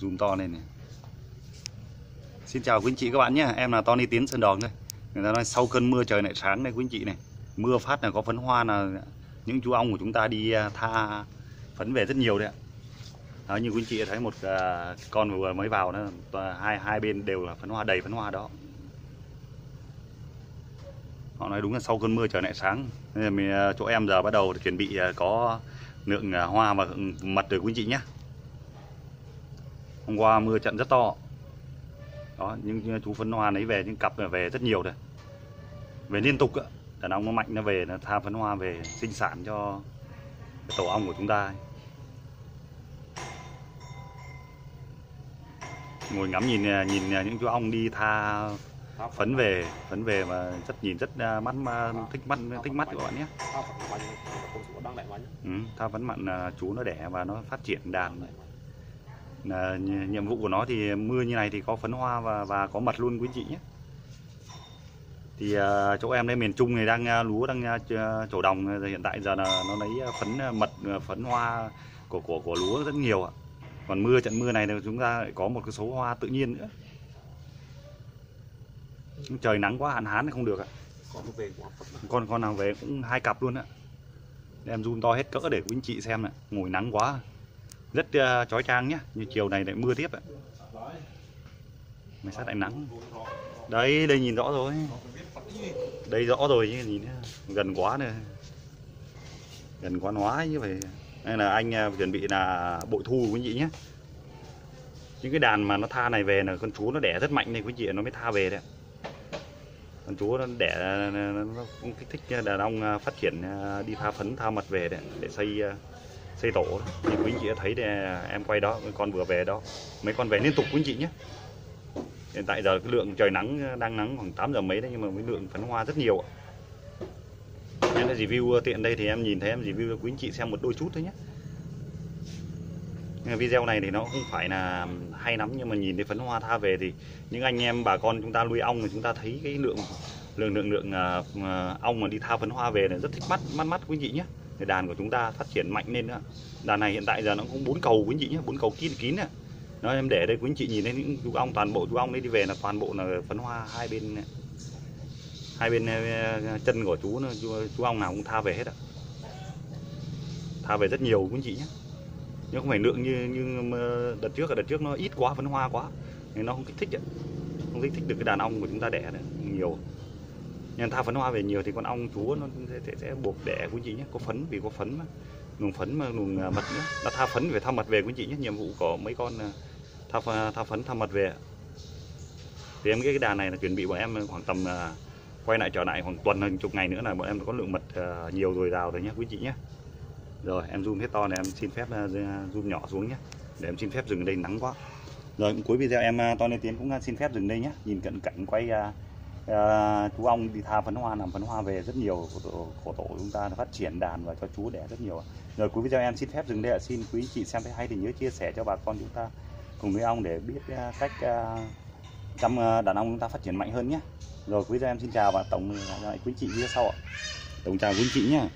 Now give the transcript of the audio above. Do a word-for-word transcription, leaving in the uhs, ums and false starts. Zoom to lên này. Xin chào quý anh chị các bạn nhé, em là Tony Tiến Sơn Đòn đây. Người ta nói sau cơn mưa trời lại sáng đây quý anh chị này. Mưa phát là có phấn hoa là những chú ong của chúng ta đi tha phấn về rất nhiều đấy ạ. Đó, như quý anh chị thấy một con vừa mới vào đó, hai hai bên đều là phấn hoa, đầy phấn hoa đó. Họ nói đúng là sau cơn mưa trời lại sáng. Nên là mình, chỗ em giờ bắt đầu chuẩn bị có lượng hoa và mật rồi quý anh chị nhé. Hôm qua mưa trận rất to. Đó, những chú phấn hoa lấy về, những cặp này về rất nhiều rồi. Về liên tục ạ. Đàn ong nó mạnh nó về, nó tha phấn hoa về sinh sản cho tổ ong của chúng ta. Ngồi ngắm nhìn nhìn những chú ong đi tha phấn về, phấn về mà rất nhìn rất mắt thích mắt thích mắt các bạn nhé. Ừ, tha phấn mặn chú nó đẻ và nó phát triển đàn. Là nhiệm vụ của nó thì mưa như này thì có phấn hoa và và có mật luôn quý anh chị nhé. Thì uh, chỗ em đây miền Trung này đang uh, lúa đang uh, trổ đồng, hiện tại giờ là nó lấy phấn mật phấn hoa của của của lúa rất nhiều ạ. Còn mưa trận mưa này thì chúng ta lại có một cái số hoa tự nhiên nữa. Trời nắng quá hạn hán thì không được ạ. Con con nào về cũng hai cặp luôn ạ. Em zoom to hết cỡ để quý anh chị xem ạ. Ngồi nắng quá. Rất uh, chói chang nhé, như chiều này lại mưa tiếp ạ. Mày sát lại nắng. Đấy, đây nhìn rõ rồi. Đây rõ rồi chứ, nhìn gần quá nữa. Gần quán hóa như vậy. Nên là anh uh, chuẩn bị là bội thu quý vị nhé. Những cái đàn mà nó tha này về là con chú nó đẻ rất mạnh này quý vị, nó mới tha về đấy. Con chú nó đẻ nó cũng thích, thích đàn ong phát triển đi tha phấn tha mật về đấy để xây uh, xây tổ. Thì quý anh chị đã thấy để em quay đó, con vừa về đó, mấy con về liên tục quý anh chị nhé. Hiện tại giờ cái lượng trời nắng đang nắng khoảng tám giờ mấy đấy, nhưng mà với lượng phấn hoa rất nhiều ạ. Em đã review tiện đây thì em nhìn thấy em review cho quý anh chị xem một đôi chút thôi nhé. Video này thì nó không phải là hay lắm, nhưng mà nhìn thấy phấn hoa tha về thì những anh em bà con chúng ta nuôi ong thì chúng ta thấy cái lượng lượng lượng lượng uh, ong mà đi tha phấn hoa về là rất thích mắt mắt mắt quý anh chị nhé. Thì đàn của chúng ta phát triển mạnh lên nữa. Đàn này hiện tại giờ nó cũng bốn cầu quý anh chị nhé, bốn cầu kín kín ạ. Nói em để đây quý anh chị nhìn thấy những chú ong, toàn bộ chú ong đấy đi về là toàn bộ là phấn hoa hai bên này. Hai bên chân của chú, chú chú ong nào cũng tha về hết ạ. Tha về rất nhiều quý anh chị nhé. Nhưng không phải lượng như như đợt trước, đợt trước nó ít quá, phấn hoa quá nên nó không kích thích ạ. Không kích thích được cái đàn ong của chúng ta đẻ đấy, nhiều. Nhân tha phấn hoa về nhiều thì con ong chúa nó sẽ, sẽ, sẽ buộc đẻ quý chị nhé, có phấn, vì có phấn mà luồng phấn mà luồng mật nữa, nó tha phấn về tha mật về quý chị nhé. Nhiệm vụ có mấy con tha tha phấn tha mật về. Thì em cái đàn này là chuẩn bị bọn em khoảng tầm quay lại trở lại khoảng tuần hơn chục ngày nữa là bọn em có lượng mật nhiều dồi dào rồi nhé quý chị nhé. Rồi em zoom hết to này, em xin phép zoom nhỏ xuống nhé, để em xin phép dừng đây, nắng quá. Rồi cuối video em Tony Tiến cũng xin phép dừng đây nhé. Nhìn cận cảnh quay Uh, chú ong đi tha phấn hoa làm phấn hoa về rất nhiều, của tổ, của tổ chúng ta phát triển đàn và cho chú đẻ rất nhiều. Rồi cuối video em xin phép dừng đây ạ. Xin quý chị xem thấy hay thì nhớ chia sẻ cho bà con chúng ta cùng nuôi ong để biết uh, cách uh, chăm uh, đàn ong chúng ta phát triển mạnh hơn nhé. Rồi quý video em xin chào và tổng lại quý chị phía sau ạ. Tổng chào quý chị nhé.